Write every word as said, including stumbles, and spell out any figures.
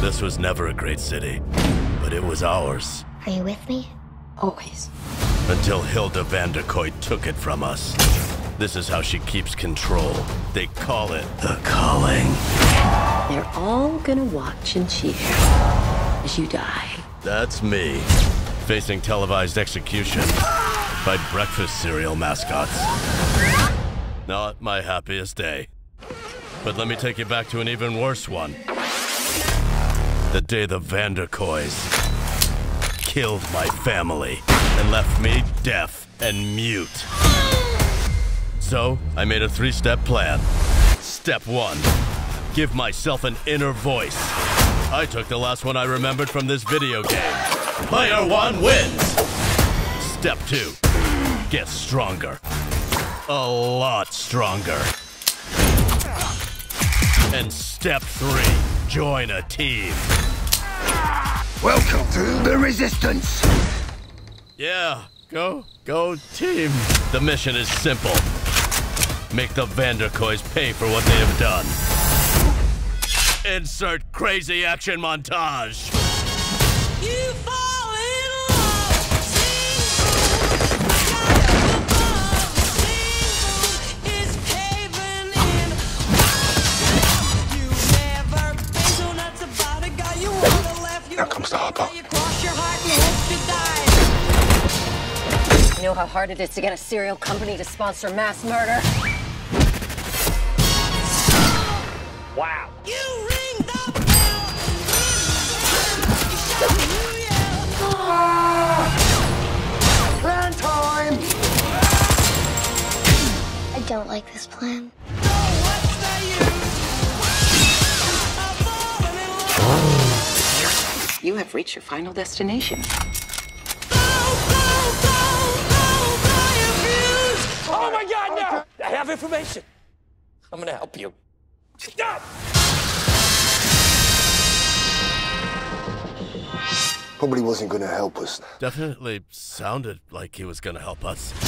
This was never a great city, but it was ours. Are you with me? Always. Until Hilda van der Koy took it from us. This is how she keeps control. They call it the calling. They're all gonna watch and cheer as you die. That's me, facing televised execution by breakfast cereal mascots. Not my happiest day. But let me take you back to an even worse one. The day the Van Der Koys killed my family and left me deaf and mute. So I made a three-step plan. Step one, give myself an inner voice. I took the last one I remembered from this video game. Player one wins. Step two, get stronger. A lot stronger. And step three, join a team. Welcome to the Resistance! Yeah, go, go team! The mission is simple. Make the Van Der Koys pay for what they have done. Insert crazy action montage! You fall in love! Sing, the is caving in. You never been so nuts about a guy you wanna laugh. Now comes the hopper. You cross your heart and hope to die. You know how hard it is to get a cereal company to sponsor mass murder? Wow. You ring the bell. Ah! Plan time! I don't like this plan. So what's the use? You have reached your final destination. Oh my God, no! I have information. I'm gonna help you. Stop! Probably wasn't gonna help us. Definitely sounded like he was gonna help us.